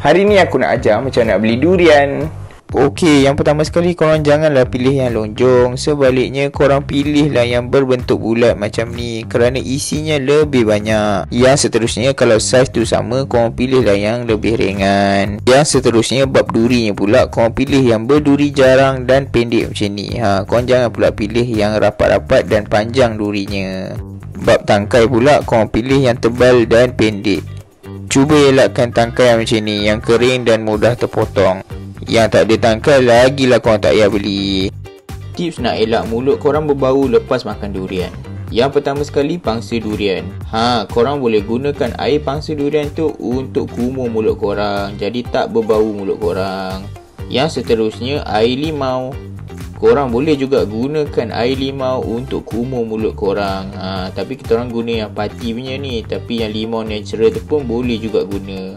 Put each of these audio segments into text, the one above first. Hari ni aku nak ajar macam nak beli durian. Okey, yang pertama sekali korang janganlah pilih yang lonjong. Sebaliknya korang pilihlah yang berbentuk bulat macam ni, kerana isinya lebih banyak. Yang seterusnya, kalau saiz tu sama, korang pilihlah yang lebih ringan. Yang seterusnya, bab durinya pula, korang pilih yang berduri jarang dan pendek macam ni. Korang jangan pula pilih yang rapat-rapat dan panjang durinya. Bab tangkai pula, korang pilih yang tebal dan pendek. Cuba elakkan tangkai yang macam ni, yang kering dan mudah terpotong. Yang tak ada tangkai, lagilah korang tak payah beli. Tips nak elak mulut korang berbau lepas makan durian. Yang pertama sekali, pangsa durian. Korang boleh gunakan air pangsa durian tu untuk kumur mulut korang, jadi tak berbau mulut korang. Yang seterusnya, air limau. Korang boleh juga gunakan air limau untuk kumur mulut korang. Tapi kita orang guna yang pati punya ni. Tapi yang limau natural tu pun boleh juga guna.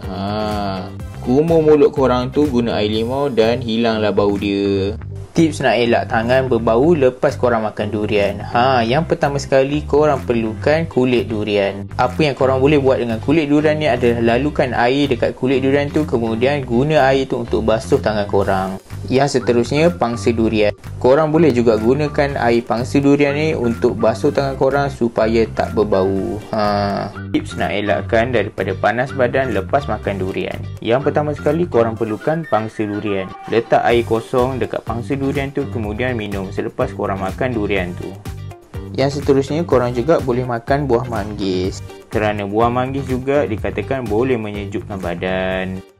Kumur mulut korang tu guna air limau dan hilanglah bau dia. Tips nak elak tangan berbau lepas korang makan durian. Yang pertama sekali, korang perlukan kulit durian. Apa yang korang boleh buat dengan kulit durian ni adalah lalukan air dekat kulit durian tu, kemudian guna air tu untuk basuh tangan korang. Yang seterusnya, pangsa durian. Korang boleh juga gunakan air pangsa durian ni untuk basuh tangan korang supaya tak berbau. Tips nak elakkan daripada panas badan lepas makan durian. Yang pertama sekali, korang perlukan pangsa durian. Letak air kosong dekat pangsa durian tu, kemudian minum selepas korang makan durian tu. Yang seterusnya, korang juga boleh makan buah manggis, kerana buah manggis juga dikatakan boleh menyejukkan badan.